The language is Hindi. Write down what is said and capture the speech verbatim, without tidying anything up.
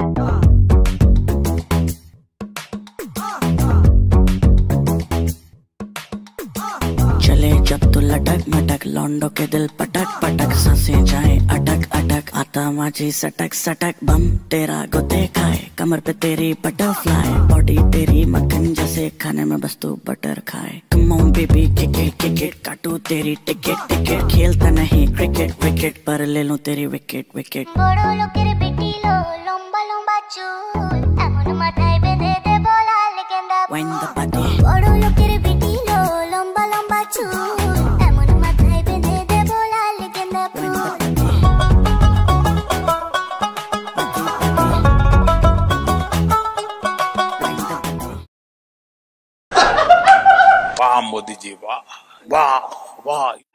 चले जब तो लटक मटक, लौंडो के दिल पटक पटक, सांसें जाए अटक अटक, आता माझी सटक सटक, बम तेरा गोते खाए, कमर पे तेरी बटरफ्लाई, बॉडी तेरी मक्खन जैसे, खाने में बस तू बटर खाए। कम बेबी क्रिकेट क्रिकेट, काटू तेरी टिकट टिकट, खेलता नहीं क्रिकेट विकेट, पर ले लूं तेरी विकेट विकेट। बड़ो लोकेर बेटी लो, लंबा लंबा चूल, एमन माथाय बेंधे दे बोला लेकिन दा वाइन द पार्टी। बड़ो लोकेर बेटी लो, लंबा लंबा चूल, एमन माथाय बेंधे दे बोला लेकिन दा वाह मोदी जी वाह वाह वाह।